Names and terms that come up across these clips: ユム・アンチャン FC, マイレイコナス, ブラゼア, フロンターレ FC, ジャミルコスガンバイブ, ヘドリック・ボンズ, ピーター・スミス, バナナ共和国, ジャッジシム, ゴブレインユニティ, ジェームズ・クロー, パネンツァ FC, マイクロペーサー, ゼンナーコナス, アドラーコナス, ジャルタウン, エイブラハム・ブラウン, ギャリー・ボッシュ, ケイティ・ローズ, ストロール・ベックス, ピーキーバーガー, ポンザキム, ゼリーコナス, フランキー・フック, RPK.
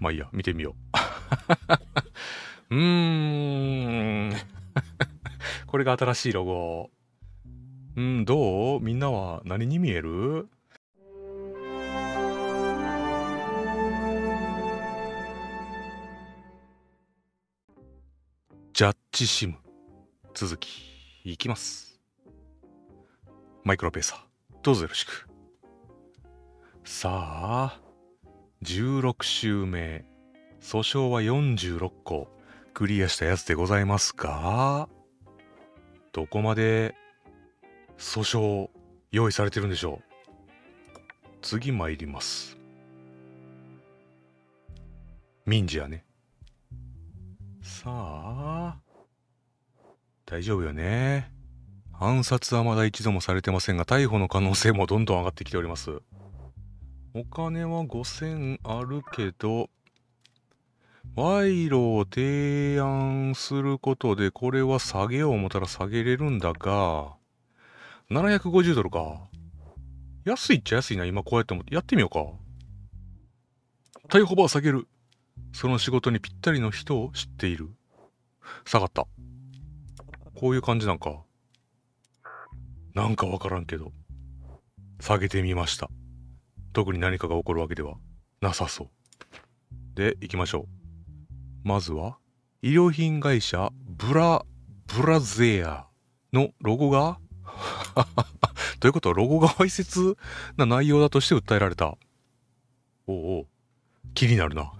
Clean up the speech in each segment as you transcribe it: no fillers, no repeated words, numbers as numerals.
まあいいや、見てみよう。これが新しいロゴ。どう？みんなは何に見える？ジャッジシム。続き、いきます。マイクロペーサー、どうぞよろしく。さあ、16週目。訴訟は46個。クリアしたやつでございますか？どこまで訴訟用意されてるんでしょう。次参ります。民事やね。さあ、大丈夫よね。暗殺はまだ一度もされてませんが、逮捕の可能性もどんどん上がってきております。お金は5000あるけど、賄賂を提案することで、これは下げよう思ったら下げれるんだが、750ドルか。安いっちゃ安いな、今こうやって思って。やってみようか。逮捕バー下げる。その仕事にぴったりの人を知っている。下がった。こういう感じなんか。なんかわからんけど。下げてみました。特に何かが起こるわけではなさそう。で、行きましょう。まずは、衣料品会社ブラゼアのロゴがということは、ロゴがわいせつな内容だとして訴えられた。おうおう、気になるな。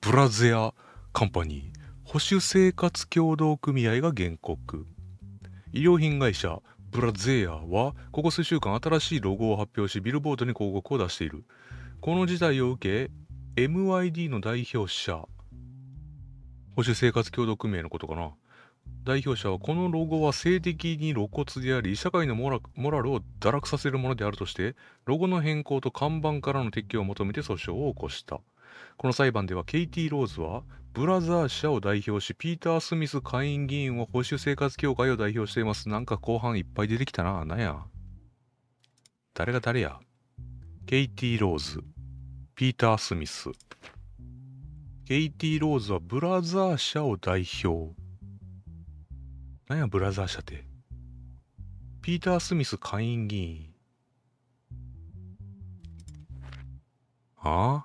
ブラゼアカンパニー、保守生活協同組合が原告。衣料品会社ブラゼアは、ここ数週間新しいロゴを発表し、ビルボードに広告を出している。この事態を受け、MYD の代表者、保守生活協同組合のことかな。代表者は、このロゴは性的に露骨であり、社会のモラルを堕落させるものであるとして、ロゴの変更と看板からの撤去を求めて訴訟を起こした。この裁判では、ケイティ・ローズは、ブラザー社を代表し、ピーター・スミス下院議員は保守生活協会を代表しています。なんか後半いっぱい出てきたな。なんや。誰が誰や。ケイティ・ローズ、ピーター・スミス。ケイティ・ローズはブラザー社を代表。なんやブラザー社って。ピーター・スミス下院議員。ああ？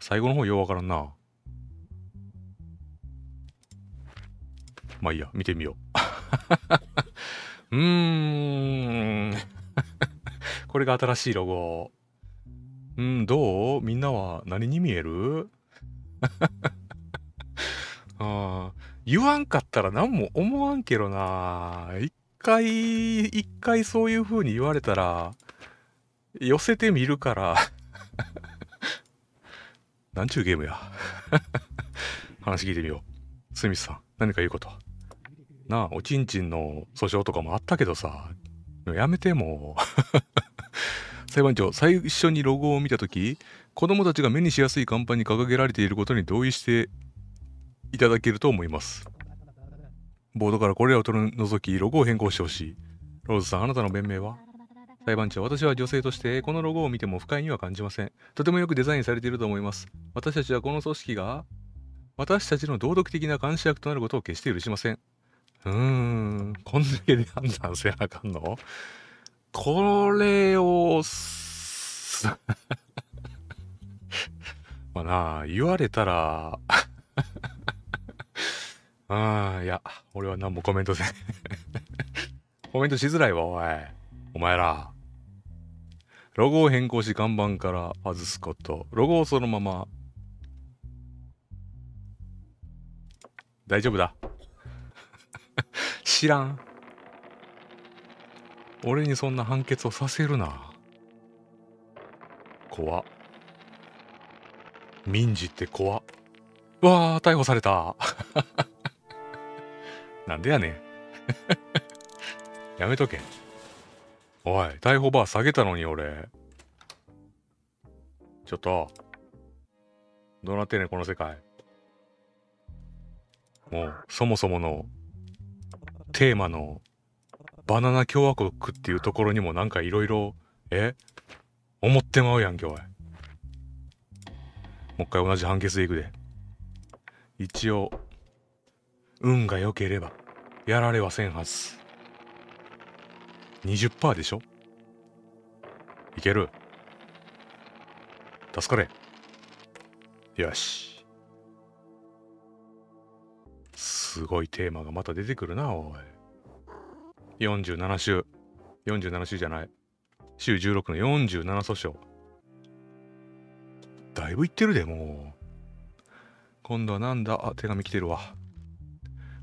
最後の方ようわからんな。まあいいや、見てみよう。これが新しいロゴ。どう？みんなは何に見える？ああ、言わんかったら何も思わんけどな。一回そういう風に言われたら、寄せてみるから。なんちゅうゲームや。話聞いてみよう。スミスさん、何か言うこと。なあ、おちんちんの訴訟とかもあったけどさ。やめてもう。裁判長、最初にロゴを見たとき、子供たちが目にしやすい看板に掲げられていることに同意して、いただけると思います。ボードからこれらを取り除き、ロゴを変更してほしい。ローズさん、あなたの弁明は？裁判長、私は女性としてこのロゴを見ても不快には感じません。とてもよくデザインされていると思います。私たちはこの組織が私たちの道徳的な監視役となることを決して許しません。こんだけで判断せなあかんの？これをまあなあ、言われたらいや、俺は何もコメントせん。コメントしづらいわ、おい。お前ら。ロゴを変更し、看板から外すこと。ロゴをそのまま。大丈夫だ。知らん。俺にそんな判決をさせるな。怖っ。民事って怖っ。わあ、逮捕された。なんでやねん。やめとけ。おい、逮捕バー下げたのに俺。ちょっと。どうなってんねん、この世界。もう、そもそものテーマのバナナ共和国っていうところにもなんかいろいろ、思ってまうやんけ、おい。もう一回同じ判決でいくで。一応、運が良ければ、やられはせんはず。20% でしょ？いける。助かれ。よし。すごいテーマがまた出てくるな、おい。47週。47週じゃない。週16の47訴訟。だいぶいってるで、もう。今度はなんだ？あ、手紙来てるわ。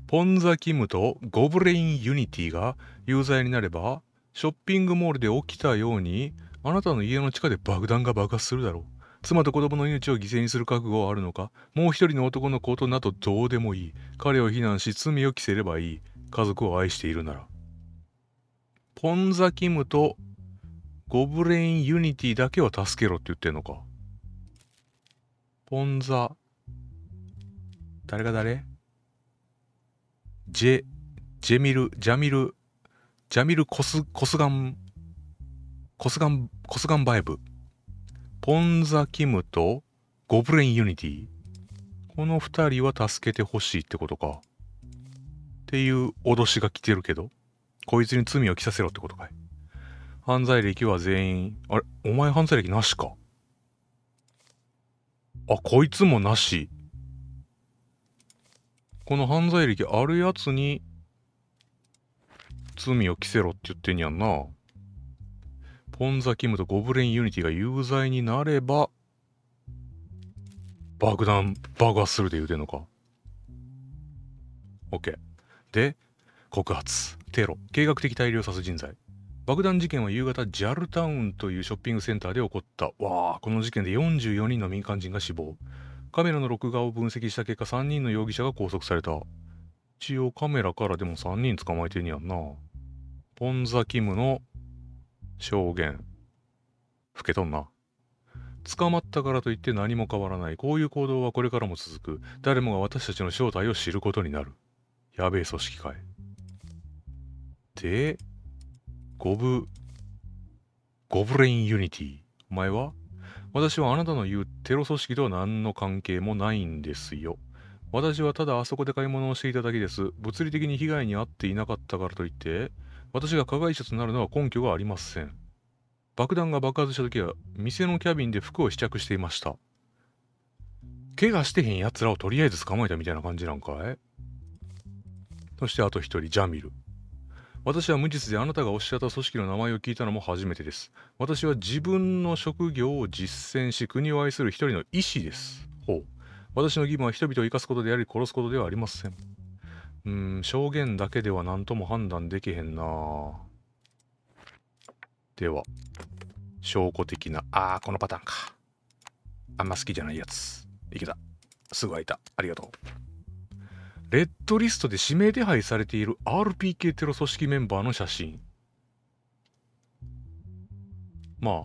ポンザキムとゴブレインユニティが有罪になれば、ショッピングモールで起きたように、あなたの家の地下で爆弾が爆発するだろう。妻と子供の命を犠牲にする覚悟はあるのか。もう一人の男のことなどどうでもいい。彼を非難し罪を着せればいい。家族を愛しているなら。ポンザキムとゴブレインユニティだけは助けろって言ってんのか。ポンザ、誰が誰？ジャミルコスガンバイブ。ポンザキムとゴブレインユニティ。この二人は助けてほしいってことか。っていう脅しが来てるけど、こいつに罪を着させろってことかい。犯罪歴は全員、あれ、お前犯罪歴なしか。あ、こいつもなし。この犯罪歴あるやつに罪を着せろって言ってんやんな。ポンザキムとゴブレインユニティが有罪になれば爆弾爆発するで言うてんのか。 OK で、告発テロ計画的大量殺人罪。爆弾事件は夕方ジャルタウンというショッピングセンターで起こった。わあ、この事件で44人の民間人が死亡。カメラの録画を分析した結果3人の容疑者が拘束された。一応カメラからでも3人捕まえてんやんな。ポンザキムの証言。老けとんな。捕まったからといって何も変わらない。こういう行動はこれからも続く。誰もが私たちの正体を知ることになる。やべえ組織かい。で、ゴブレインユニティ。お前は？私はあなたの言うテロ組織とは何の関係もないんですよ。私はただあそこで買い物をしていただけです。物理的に被害に遭っていなかったからといって、私が加害者となるのは根拠がありません。爆弾が爆発した時は、店のキャビンで服を試着していました。怪我してへんやつらをとりあえず捕まえたみたいな感じなんかい？そしてあと一人、ジャミル。私は無実で、あなたがおっしゃった組織の名前を聞いたのも初めてです。私は自分の職業を実践し、国を愛する一人の医師です。ほう。私の義務は人々を生かすことであり、殺すことではありません。証言だけでは何とも判断できへんな。では、証拠的な、このパターンか。あんま好きじゃないやつ。いけた。すぐ開いた。ありがとう。レッドリストで指名手配されている RPK テロ組織メンバーの写真。まあ、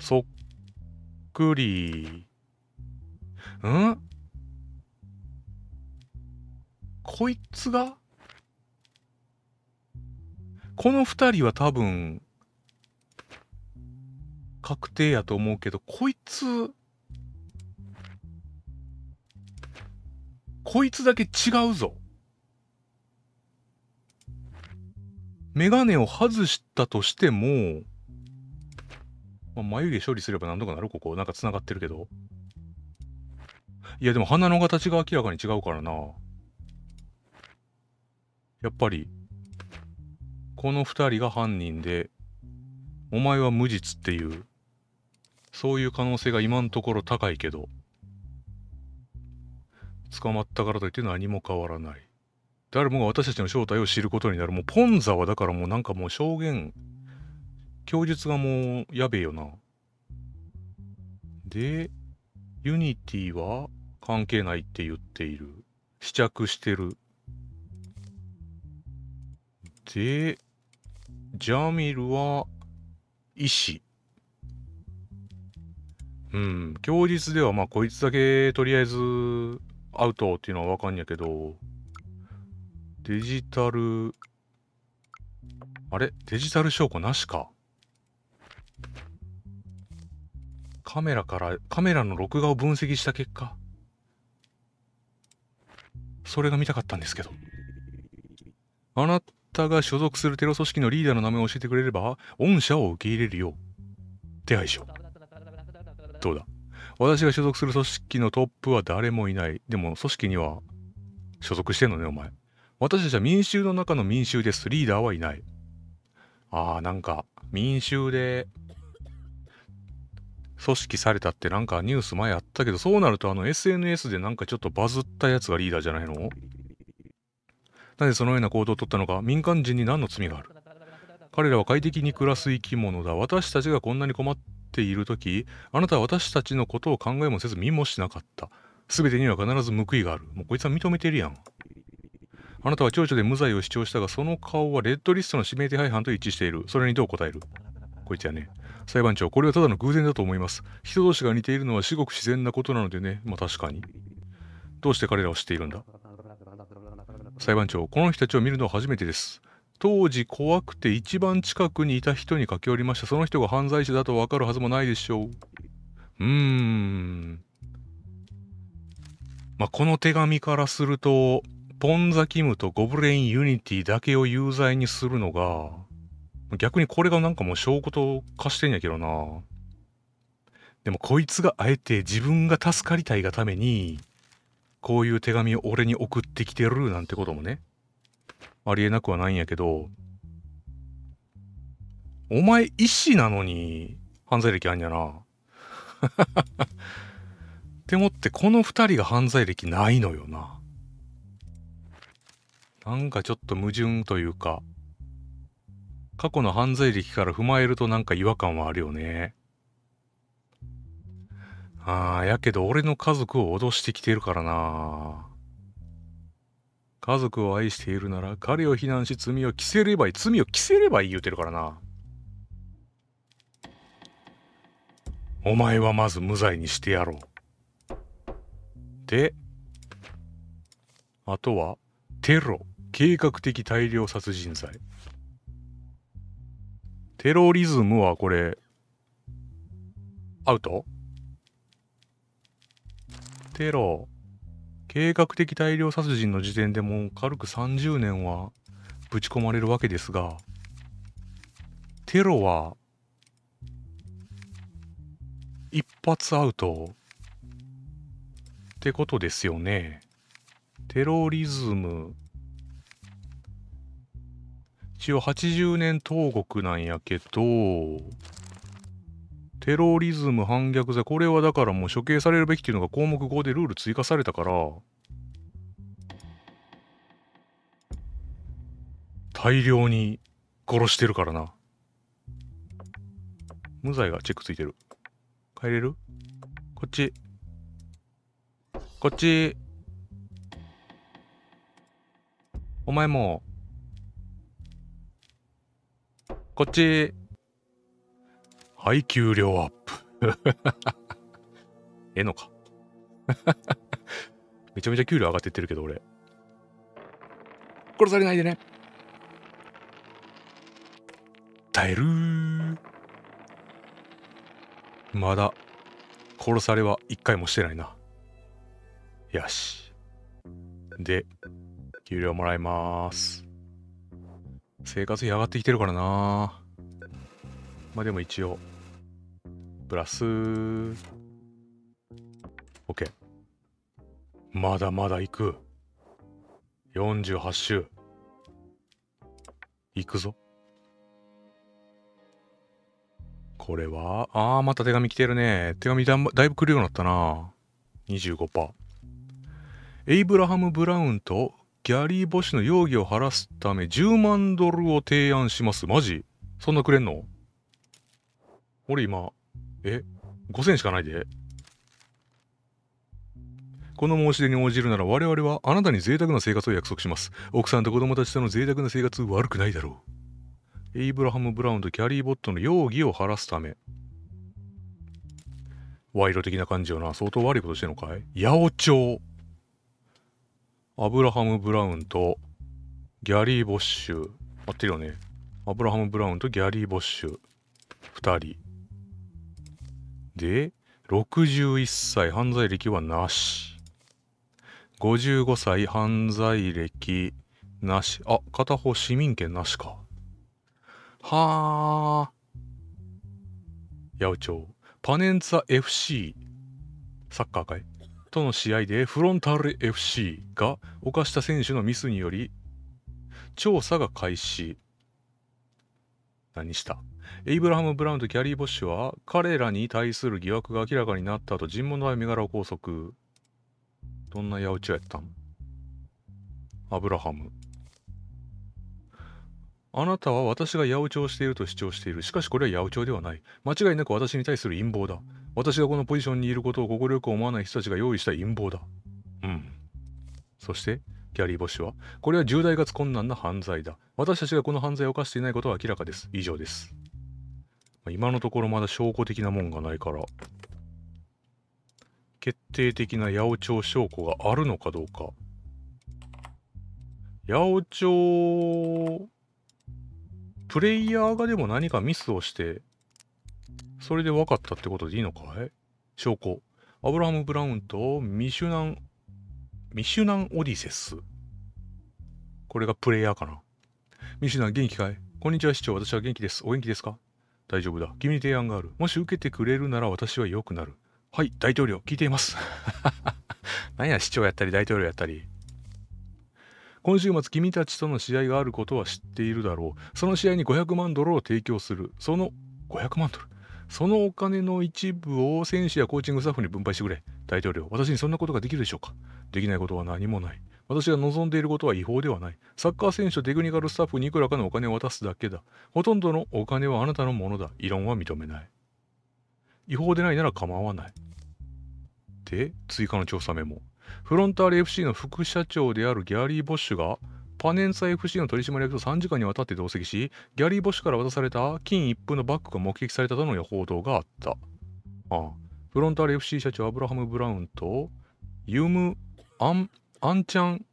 そっくり。ん？こいつが？この二人は多分、確定やと思うけど、こいつだけ違うぞ。メガネを外したとしても、眉毛処理すればなんとかなる。ここなんかつながってるけど、いやでも鼻の形が明らかに違うからな。やっぱりこの2人が犯人で、お前は無実っていう、そういう可能性が今のところ高いけど、捕まったからといって何も変わらない。誰もが私たちの正体を知ることになる。もうポンザはだからもうなんかもう証言、供述がもうやべえよな。で、ユニティは関係ないって言っている。試着してる。で、ジャミルは医師。供述ではまあこいつだけとりあえずアウトっていうのは分かんやけど、デジタル、あれ？デジタル証拠なしか。カメラの録画を分析した結果、それが見たかったんですけど。あなたが所属するテロ組織のリーダーの名前を教えてくれれば、御社を受け入れるよう手配しよう。どうだ、私が所属する組織のトップは誰もいない。でも組織には所属してんのね、お前。私たちは民衆の中の民衆です。リーダーはいない。あー、なんか民衆で組織されたってなんかニュース前あったけど、そうなるとSNS でなんかちょっとバズったやつがリーダーじゃないの？なぜそのような行動を取ったのか、民間人に何の罪がある？彼らは快適に暮らす生き物だ。私たちがこんなに困っている時、あなたは私たちのことを考えもせず見もしなかった。全てには必ず報いがある。もうこいつは認めてるやん。あなたは長女で無罪を主張したが、その顔はレッドリストの指名手配犯と一致している。それにどう答える？こいつやね。裁判長、これはただの偶然だと思います。人同士が似ているのは至極自然なことなのでね。まあ確かに。どうして彼らを知っているんだ？裁判長、この人たちを見るのは初めてです。当時怖くて一番近くにいた人に駆け寄りました。その人が犯罪者だとわかるはずもないでしょう。まあこの手紙からすると、ポンザキムとゴブレインユニティだけを有罪にするのが、逆にこれがなんかもう証拠と化してんやけどな。でもこいつがあえて自分が助かりたいがためにこういう手紙を俺に送ってきてるなんてこともね、ありえなくはないんやけど、お前医師なのに犯罪歴あんやな。でもってこの2人が犯罪歴ないのよな。なんかちょっと矛盾というか、過去の犯罪歴から踏まえるとなんか違和感はあるよね。ああ、やけど俺の家族を脅してきてるからな。家族を愛しているなら彼を非難し罪を着せればいい。罪を着せればいい言うてるからな。お前はまず無罪にしてやろう。で、あとはテロ、計画的大量殺人罪。テロリズムはこれアウト？テロ計画的大量殺人の時点でもう軽く30年はぶち込まれるわけですが、テロは一発アウトってことですよね。テロリズム一応80年投獄なんやけど、テロリズム反逆罪、これはだからもう処刑されるべきっていうのが項目5でルール追加されたから、大量に殺してるからな。無罪がチェックついてる。帰れる？こっちこっち。お前もこっち。はい、給料アップ。ええのか。めちゃめちゃ給料上がってってるけど、俺。殺されないでね。耐えるー。まだ、殺されは一回もしてないな。よし。で、給料もらいまーす。生活費上がってきてるからな。まあでも一応プラス OK。 まだまだ行く。48週行くぞ。これはあー、また手紙来てるね。手紙だいぶ来るようになったな。 25%。 エイブラハム・ブラウンとギャリー・ボッシュの容疑を晴らすため10万ドルを提案します。マジ？そんなくれんの？俺今、5000しかないで。この申し出に応じるなら我々はあなたに贅沢な生活を約束します。奥さんと子供たちとの贅沢な生活悪くないだろう。エイブラハム・ブラウンとキャリー・ボットの容疑を晴らすため。賄賂的な感じよな。相当悪いことしてんのかい？八百長。アブラハム・ブラウンとギャリー・ボッシュ。合ってるよね。アブラハム・ブラウンとギャリー・ボッシュ。2人。で、61歳、犯罪歴はなし。55歳、犯罪歴なし。あ、片方市民権なしか。はー。八百長。パネンツァ FC、サッカー界との試合でフロンターレ FC が犯した選手のミスにより、調査が開始。何した?エイブラハム・ブラウンとキャリー・ボッシュは彼らに対する疑惑が明らかになった後、尋問の身柄を拘束。どんな八百長やったん?アブラハム。あなたは私が八百長していると主張している。しかしこれは八百長ではない。間違いなく私に対する陰謀だ。私がこのポジションにいることを快く思わない人たちが用意した陰謀だ。うん。そして、キャリー・ボッシュは、これは重大かつ困難な犯罪だ。私たちがこの犯罪を犯していないことは明らかです。以上です。今のところまだ証拠的なもんがないから、決定的な八百長証拠があるのかどうか。八百長、プレイヤーがでも何かミスをして、それで分かったってことでいいのかい?証拠。アブラハム・ブラウンとミシュナンオディセス。これがプレイヤーかな。ミシュナン元気かい?こんにちは市長、私は元気です。お元気ですか?大丈夫だ。君に提案がある。もし受けてくれるなら私は良くなる。はい、大統領、聞いています。何や、市長やったり大統領やったり。今週末、君たちとの試合があることは知っているだろう。その試合に500万ドルを提供する。その500万ドル。そのお金の一部を選手やコーチングスタッフに分配してくれ。大統領、私にそんなことができるでしょうか。できないことは何もない。私が望んでいることは違法ではない。サッカー選手とテクニカルスタッフにいくらかのお金を渡すだけだ。ほとんどのお金はあなたのものだ。異論は認めない。違法でないなら構わない。で、追加の調査メモ。フロンターレ FC の副社長であるギャリー・ボッシュが、パネンツァ FC の取締役と3時間にわたって同席し、ギャリー・ボッシュから渡された金一封のバッグが目撃されたとの報道があった。フロンターレ FC 社長アブラハム・ブラウンと、ユム・アンチャン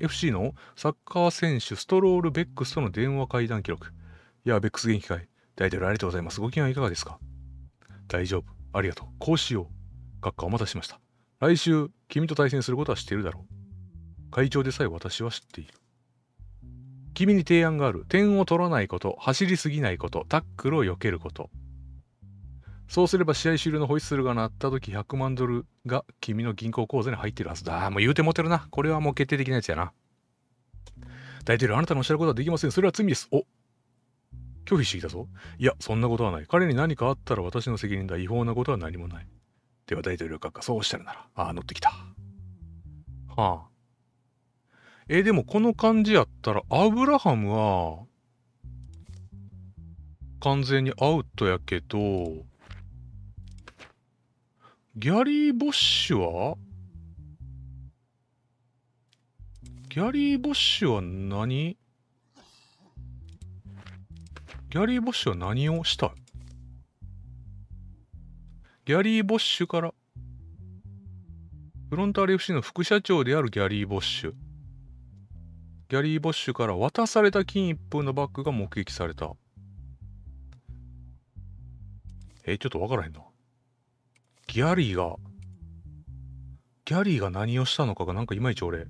FC のサッカー選手ストロール・ベックスとの電話会談記録。いや、ベックス元気かい。大統領ありがとうございます。ご機嫌はいかがですか?大丈夫。ありがとう。こうしよう。閣下お待たせしました。来週、君と対戦することは知っているだろう。会長でさえ私は知っている。君に提案がある。点を取らないこと、走りすぎないこと、タックルを避けること。そうすれば試合終了のホイッスルが鳴った時、100万ドルが君の銀行口座に入っているはずだ。もう言うてもてるな。これはもう決定的なやつやな。大統領、あなたのおっしゃることはできません。それは罪です。お、拒否してきたぞ。いや、そんなことはない。彼に何かあったら私の責任だ。違法なことは何もない。では大統領閣下、そうおっしゃるなら。ああ、乗ってきた。はあ。でもこの感じやったら、アブラハムは、完全にアウトやけど、ギャリー・ボッシュは?ギャリー・ボッシュは何?ギャリー・ボッシュは何をした?ギャリー・ボッシュから、フロンターレ FC の副社長であるギャリー・ボッシュ。ギャリー・ボッシュから渡された金一封のバッグが目撃された。ちょっとわからへんな。ギャリーが何をしたのかがなんかいまいち俺、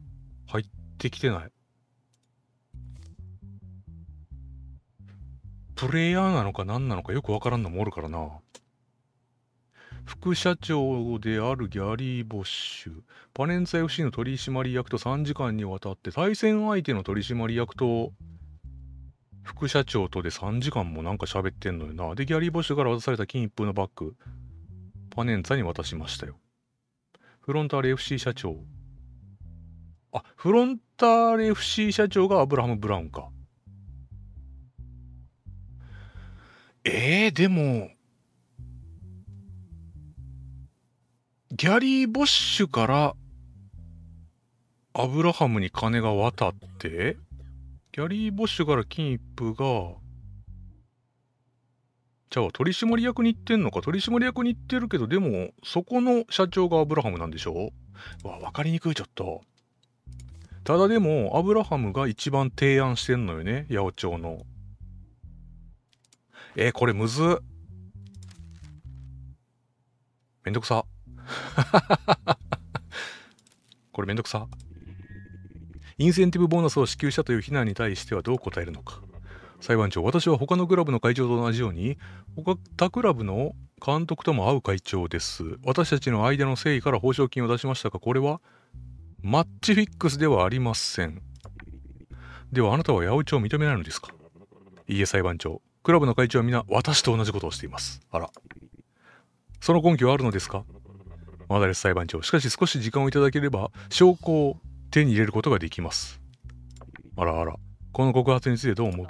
入ってきてない。プレイヤーなのか何なのかよくわからんのもおるからな。副社長であるギャリー・ボッシュ、パネンツァ FC の取締役と3時間にわたって、対戦相手の取締役と副社長とで3時間もなんか喋ってんのよな。で、ギャリー・ボッシュから渡された金一封のバッグ、パネンツァに渡しましたよ。フロンターレ FC 社長。あ、フロンターレ FC 社長がアブラハム・ブラウンか。でも、ギャリー・ボッシュからアブラハムに金が渡って、ギャリー・ボッシュから金一封が、じゃあ取締役に行ってんのか、取締役に行ってるけど、でもそこの社長がアブラハムなんでしょう?わかりにくいちょっと。ただでも、アブラハムが一番提案してんのよね、八百長の。これむずっ。めんどくさ。これめんどくさ。インセンティブボーナスを支給したという非難に対してはどう答えるのか。裁判長、私は他のクラブの会長と同じように他クラブの監督とも会う会長です。私たちの間の誠意から報奨金を出しましたが、これはマッチフィックスではありません。ではあなたは八百長を認めないのですか。いいえ裁判長、クラブの会長は皆私と同じことをしています。あら、その根拠はあるのですか。まだです裁判長、しかし少し時間をいただければ証拠を手に入れることができます。あらあら、この告発についてどう思う。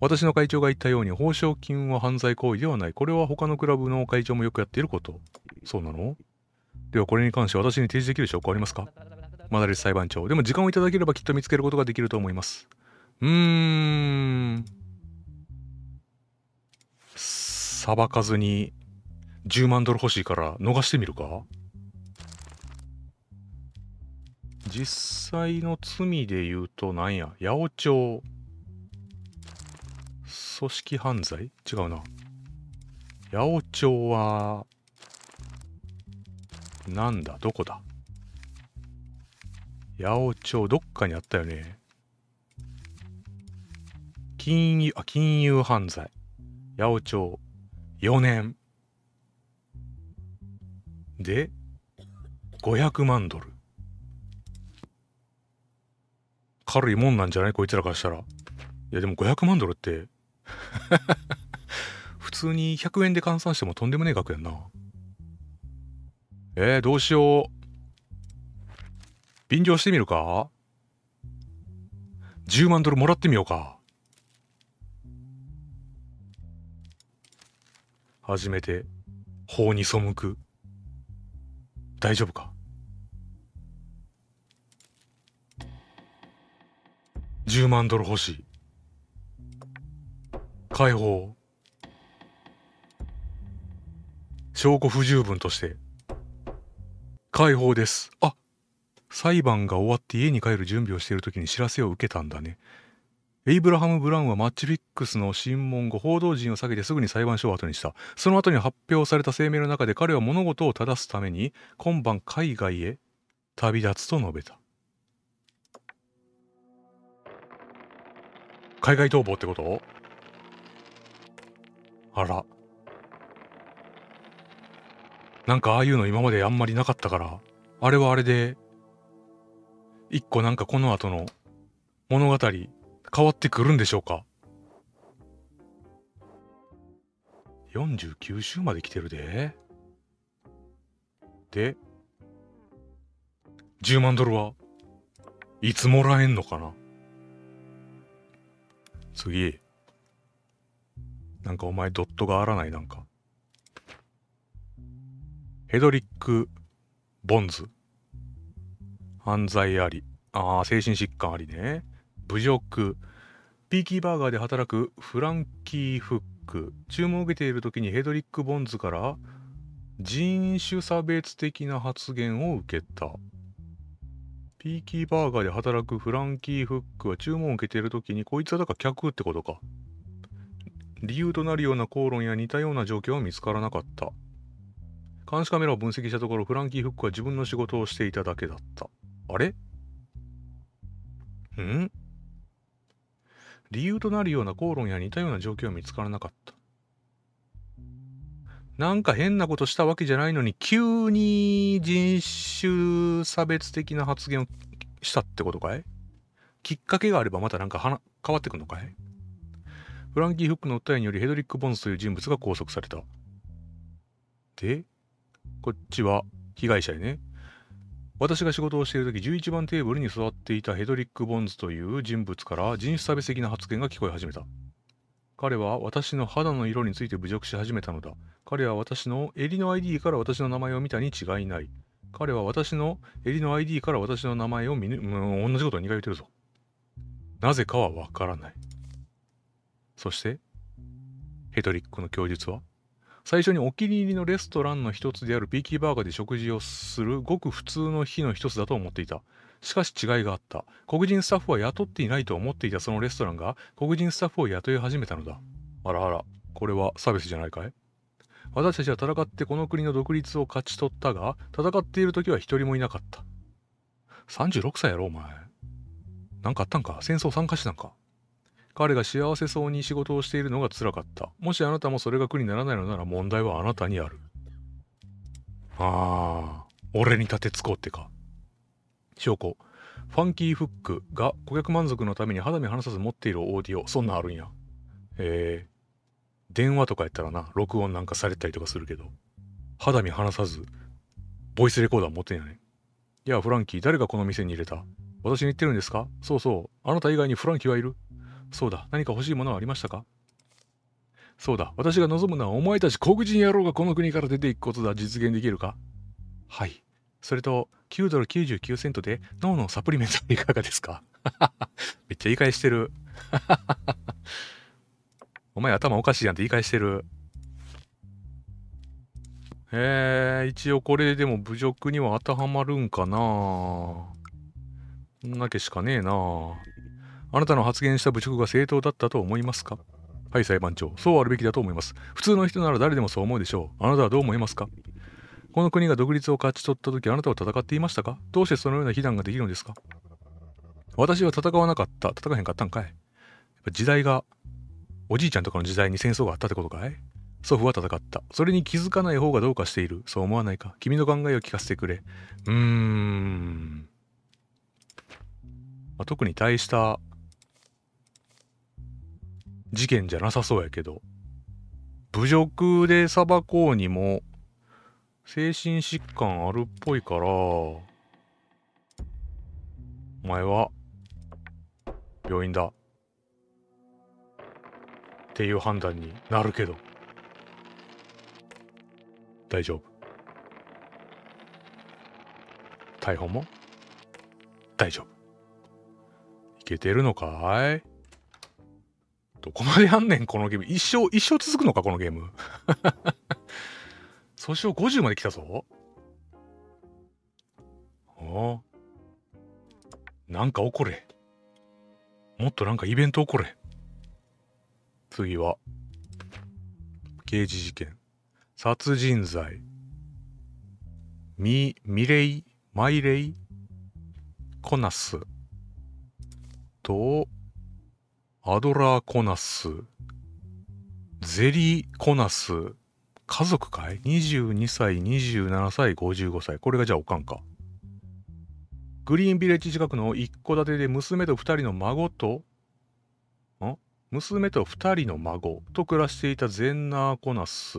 私の会長が言ったように報奨金は犯罪行為ではない。これは他のクラブの会長もよくやっていること。そうなの。ではこれに関して私に提示できる証拠はありますか。マダレス裁判長、でも時間をいただければきっと見つけることができると思います。裁かずに10万ドル欲しいから逃してみるか。実際の罪で言うとなんや、八百長、組織犯罪、違うな。八百長はなんだ、どこだ。八百長どっかにあったよね。金融犯罪、八百長4年で500万ドル。軽いもんなんじゃない、こいつらからしたら。いやでも500万ドルって普通に100円で換算してもとんでもねえ額やんな。どうしよう。便乗してみるか。10万ドルもらってみようか。初めて法に背く。大丈夫か。10万ドル欲しい。解放。証拠不十分として解放です。あ、裁判が終わって家に帰る準備をしている時に知らせを受けたんだね。エイブラハム・ブラウンはマッチフィックスの審問後、報道陣を避けてすぐに裁判所を後にした。その後に発表された声明の中で、彼は物事を正すために今晩海外へ旅立つと述べた。海外逃亡ってこと。あら、なんかああいうの今まであんまりなかったから、あれはあれで一個なんかこの後の物語変わってくるんでしょうか。49週まで来てるで。で10万ドルはいつもらえんのかな。次なんかお前ドットがあらない。なんかヘドリック・ボンズ、犯罪あり、精神疾患ありね。侮辱、ピーキーバーガーで働くフランキー・フック、注文を受けている時にヘドリック・ボンズから人種差別的な発言を受けた。ピーキーバーガーで働くフランキー・フックは注文を受けている時に、こいつはだから客ってことか。理由となるような口論や似たような状況は見つからなかった。監視カメラを分析したところ、フランキー・フックは自分の仕事をしていただけだった。あれん、理由となるような口論や似たような状況は見つからなかった。なんか変なことしたわけじゃないのに急に人種差別的な発言をしたってことかい。きっかけがあればまたなんか変わってくるのかい。フランキー・フックの訴えによりヘドリック・ボンズという人物が拘束された。でこっちは被害者やね。私が仕事をしている時、11番テーブルに座っていたヘドリック・ボンズという人物から人種差別的な発言が聞こえ始めた。彼は私の肌の色について侮辱し始めたのだ。彼は私の襟の ID から私の名前を見たに違いない。彼は私の襟の ID から私の名前を見ぬ、同じことを2回言ってるぞ。なぜかはわからない。そしてヘドリックの供述は、最初にお気に入りのレストランの一つであるピーキーバーガーで食事をするごく普通の日の一つだと思っていた。しかし違いがあった。黒人スタッフは雇っていないと思っていたそのレストランが黒人スタッフを雇い始めたのだ。あらあら、これは差別じゃないかい。私たちは戦ってこの国の独立を勝ち取ったが、戦っている時は一人もいなかった。36歳やろお前。なんかあったんか、戦争参加したんか。彼が幸せそうに仕事をしているのが辛かった。もしあなたもそれが苦にならないのなら、問題はあなたにある。ああ、俺に立てつこうってか。証拠、ファンキーフックが顧客満足のために肌身離さず持っているオーディオ。そんなんあるんや。電話とかやったらな、録音なんかされたりとかするけど、肌身離さずボイスレコーダー持ってんやね。いやフランキー、誰がこの店に入れた。私に言ってるんですか。そうそう、あなた以外にフランキーはいる。そうだ、何か欲しいものはありましたか。そうだ、私が望むのはお前たち黒人野郎がこの国から出ていくことだ。実現できるか。はい、それと$9.99で脳のサプリメントいかがですか。めっちゃ言い返してる。お前頭おかしいやんって言い返してる。一応これでも侮辱には当てはまるんかな。そんなけしかねえな。あなたの発言した侮辱が正当だったと思いますか。はい裁判長、そうあるべきだと思います。普通の人なら誰でもそう思うでしょう。あなたはどう思いますか。この国が独立を勝ち取った時、あなたは戦っていましたか。どうしてそのような非難ができるのですか。私は戦わなかった。戦えへんかったんかい。やっぱ時代が、おじいちゃんとかの時代に戦争があったってことかい。祖父は戦った。それに気づかない方がどうかしている。そう思わないか。君の考えを聞かせてくれ。特に大した事件じゃなさそうやけど、侮辱で裁こうにも精神疾患あるっぽいから、お前は病院だっていう判断になるけど、大丈夫。逮捕も大丈夫。いけてるのかい。どこまでやんねんこのゲーム。一生続くのかこのゲーム。訴訟50まで来たぞ。ああ、なんか起これ。もっとなんかイベント起これ。次は刑事事件、殺人罪、マイレイコナスとアドラーコナス、ゼリーコナス、家族かい ?22 歳、27歳、55歳。これがじゃあおかんか。グリーンビレッジ近くの一戸建てで娘と2人の孫と、娘と2人の孫と暮らしていたゼンナーコナス。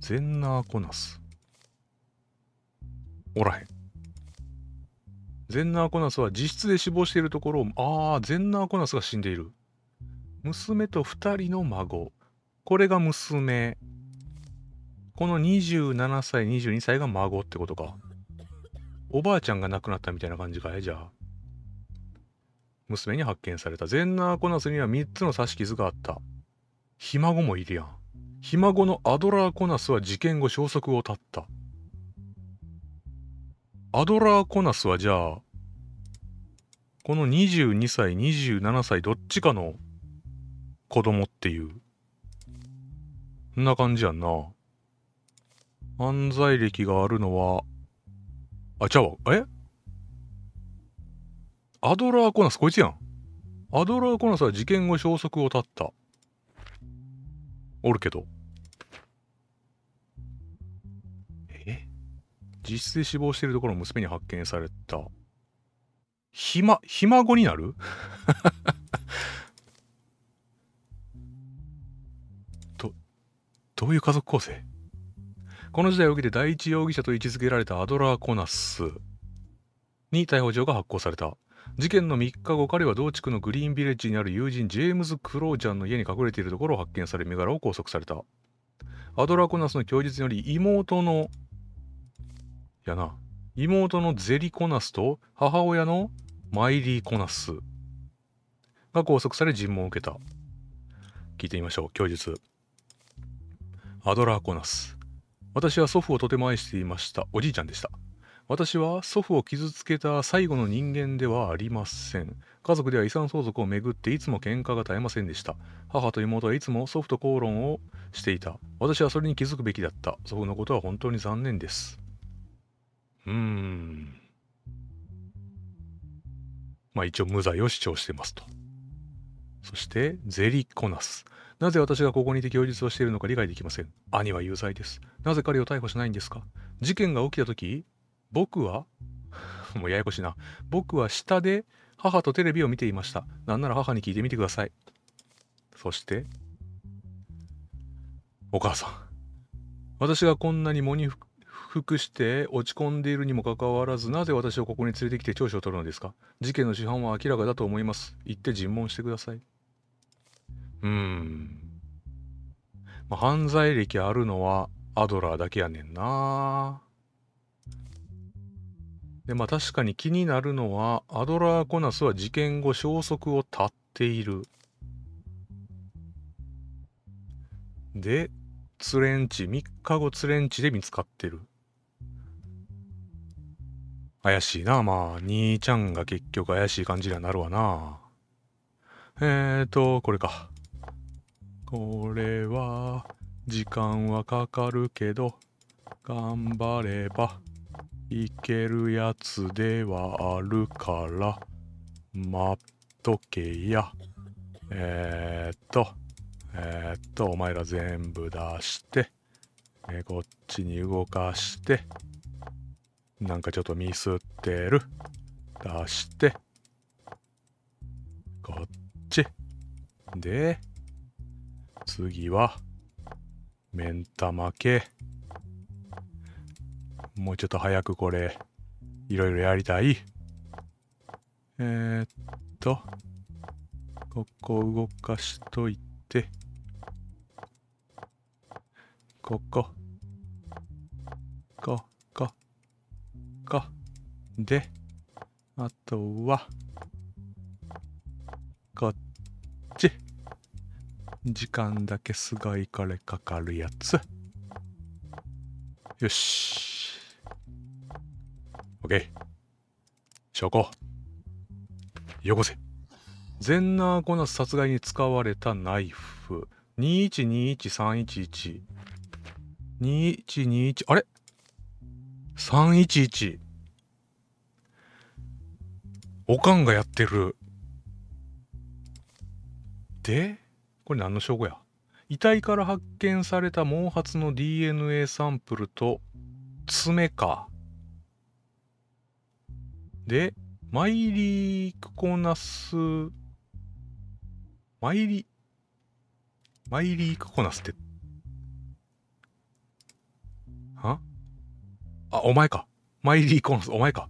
ゼンナーコナス。おらへん。ゼンナーコナスは自室で死亡しているところを、ゼンナーコナスが死んでいる。娘と2人の孫。これが娘。この27歳、22歳が孫ってことか。おばあちゃんが亡くなったみたいな感じかいじゃあ。娘に発見された。ゼンナーコナスには3つの刺し傷があった。ひ孫もいるやん。ひ孫のアドラーコナスは事件後消息を絶った。アドラーコナスはじゃあ、この22歳、27歳どっちかの子供っていう。そんな感じやんな。犯罪歴があるのは、ちゃうわ。アドラーコナス、こいつやん。アドラーコナスは事件後消息を絶った。おるけど。実質で死亡しているところを娘に発見された。ひ孫になる。どういう家族構成。この事態を受けて第一容疑者と位置づけられたアドラー・コナスに逮捕状が発行された。事件の3日後、彼は同地区のグリーンビレッジにある友人ジェームズ・クローちゃんの家に隠れているところを発見され、身柄を拘束された。アドラー・コナスの供述により、妹のゼリ・コナスと母親のマイリー・コナスが拘束され尋問を受けた。聞いてみましょう、供述。アドラー・コナス。私は祖父をとても愛していました。おじいちゃんでした。私は祖父を傷つけた最後の人間ではありません。家族では遺産相続をめぐっていつも喧嘩が絶えませんでした。母と妹はいつも祖父と口論をしていた。私はそれに気づくべきだった。祖父のことは本当に残念です。まあ一応無罪を主張してますと。そして、ゼリコナス。なぜ私がここにいて供述をしているのか理解できません。兄は有罪です。なぜ彼を逮捕しないんですか？事件が起きたとき、僕はもうややこしいな。僕は下で母とテレビを見ていました。なんなら母に聞いてみてください。そして、お母さん。私がこんなに喪に服して落ち込んでいるにもかかわらず、なぜ私をここに連れてきて聴取を取るのですか？事件の主犯は明らかだと思います。言って尋問してください。まあ、犯罪歴あるのはアドラーだけやねんな。で、まあ確かに気になるのは、アドラーコナスは事件後消息を絶っている。で、ツレンチ、3日後ツレンチで見つかってる。怪しいな。まあ、兄ちゃんが結局怪しい感じにはなるわな。これか。これは、時間はかかるけど、頑張れば、いけるやつではあるから、待っとけや。お前ら全部出して、こっちに動かして、なんかちょっとミスってる。出して、こっち。で、次は、目ん玉系。もうちょっと早くこれ、いろいろやりたい。ここ動かしといて。ここ。で、あとは、こっち。時間だけすごいこれかかるやつ。よし。OK。証拠。よこせ。ゼンナーコナス殺害に使われたナイフ。2121311。2121。あれ ?311。おかんがやってる。で、これ何の証拠や？遺体から発見された毛髪の DNA サンプルと爪か。で、マイリークコナスって。は？あ、お前か。マイリークコナス、お前か。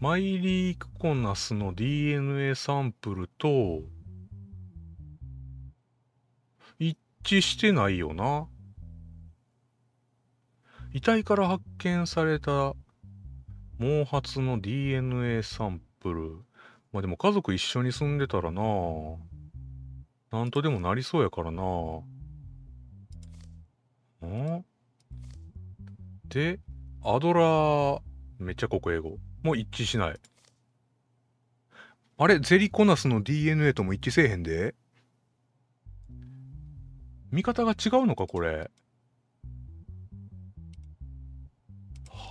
マイリークコナスの DNA サンプルと、一致してないよな。遺体から発見された毛髪の DNA サンプル。まあでも家族一緒に住んでたらなぁ。なんとでもなりそうやからなぁ。で、アドラー、めっちゃここ英語。もう一致しない。あれ、ゼリコナスの DNA とも一致せえへんで。見方が違うのか、これ。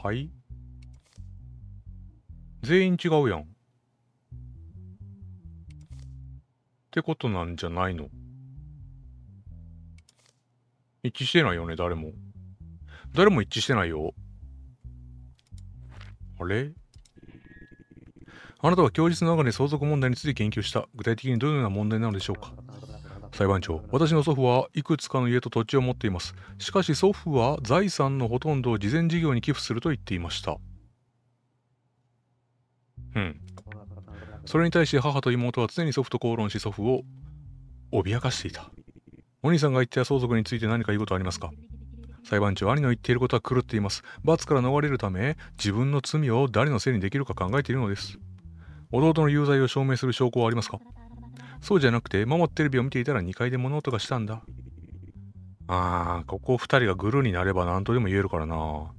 はい、全員違うやん。ってことなんじゃないの？一致してないよね、誰も。誰も一致してないよ。あれ？あなたは供述の中で相続問題について研究した。具体的にどのような問題なのでしょうか？裁判長、私の祖父はいくつかの家と土地を持っています。しかし祖父は財産のほとんどを慈善事業に寄付すると言っていました。それに対し母と妹は常に祖父と口論し、祖父を脅かしていた。お兄さんが言っていた相続について何か言うことはありますか？裁判長、兄の言っていることは狂っています。罰から逃れるため、自分の罪を誰のせいにできるか考えているのです。弟の有罪を証明する証拠はありますか？そうじゃなくて、ママテレビを見ていたら2階で物音がしたんだ。ここ2人がグルになれば何とでも言えるからな。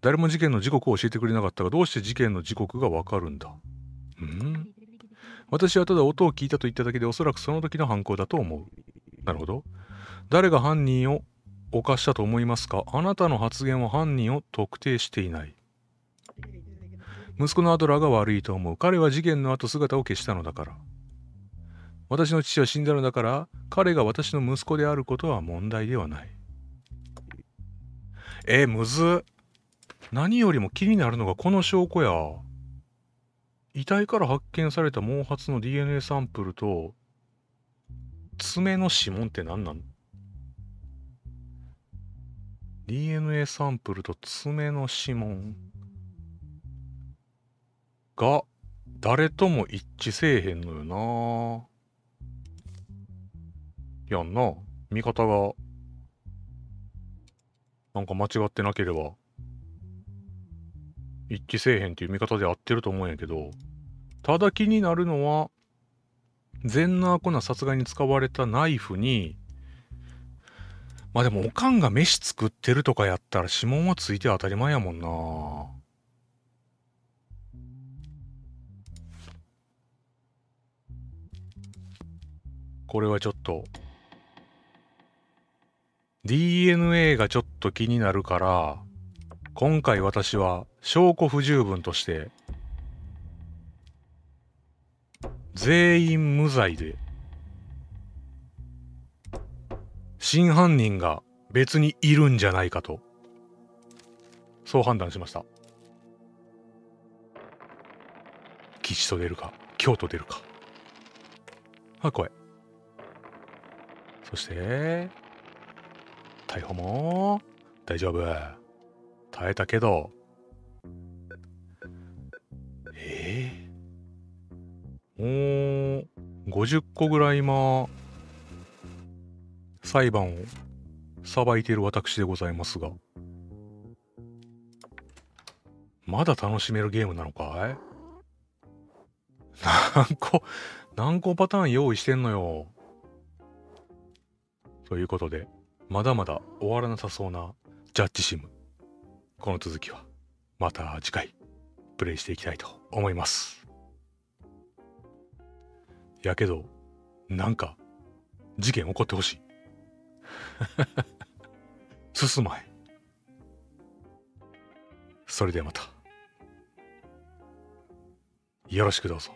誰も事件の時刻を教えてくれなかったが、どうして事件の時刻がわかるんだ。うん、私はただ音を聞いたと言っただけで、おそらくその時の犯行だと思う。なるほど。誰が犯人を犯したと思いますか？あなたの発言は犯人を特定していない。息子のアドラーが悪いと思う。彼は事件の後姿を消したのだから。私の父は死んだのだから、彼が私の息子であることは問題ではない。むずっ。何よりも気になるのがこの証拠や。遺体から発見された毛髪の DNA サンプルと爪の指紋って何なの？ DNA サンプルと爪の指紋が誰とも一致せえへんのよな。やんな。見方がなんか間違ってなければ一致せえへんっていう見方で合ってると思うんやけど、ただ気になるのは全ナーコな殺害に使われたナイフに、まあでもおかんが飯作ってるとかやったら指紋はついて当たり前やもんな。これはちょっと DNA がちょっと気になるから、今回私は証拠不十分として全員無罪で、真犯人が別にいるんじゃないかと、そう判断しました。吉と出るか凶と出るか。はい、声。そして逮捕も大丈夫。耐えたけど、もう50個ぐらい今裁判をさばいている私でございますが、まだ楽しめるゲームなのかい？何個パターン用意してんのよ。ということで、まだまだ終わらなさそうなジャッジシム。この続きはまた次回プレイしていきたいと思います。やけどなんか事件起こってほしい。進まへん。それではまたよろしくどうぞ。